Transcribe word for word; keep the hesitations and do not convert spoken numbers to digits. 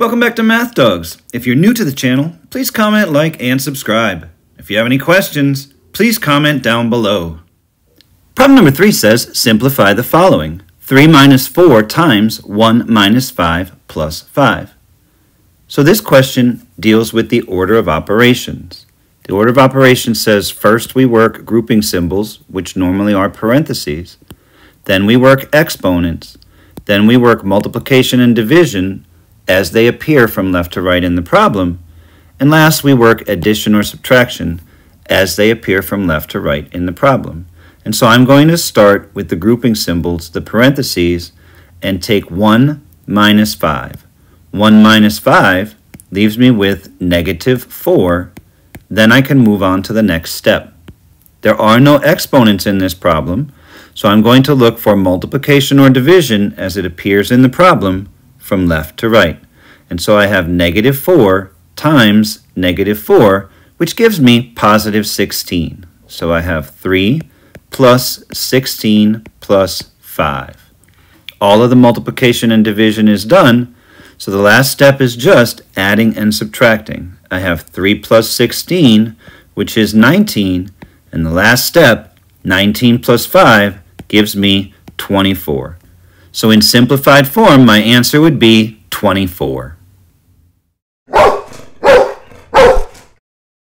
Welcome back to MathDogs. If you're new to the channel, please comment, like, and subscribe. If you have any questions, please comment down below. Problem number three says, simplify the following. three minus four times one minus five plus five. So this question deals with the order of operations. The order of operations says first we work grouping symbols, which normally are parentheses. Then we work exponents. Then we work multiplication and division, as they appear from left to right in the problem, and last we work addition or subtraction as they appear from left to right in the problem. And so I'm going to start with the grouping symbols, the parentheses, and take one minus five. one minus five leaves me with negative four, then I can move on to the next step. There are no exponents in this problem, so I'm going to look for multiplication or division as it appears in the problem from left to right. And so I have negative four times negative four, which gives me positive sixteen. So I have three plus sixteen plus five. All of the multiplication and division is done, so the last step is just adding and subtracting. I have three plus sixteen, which is nineteen, and the last step, nineteen plus five, gives me twenty-four. So in simplified form, my answer would be twenty-four.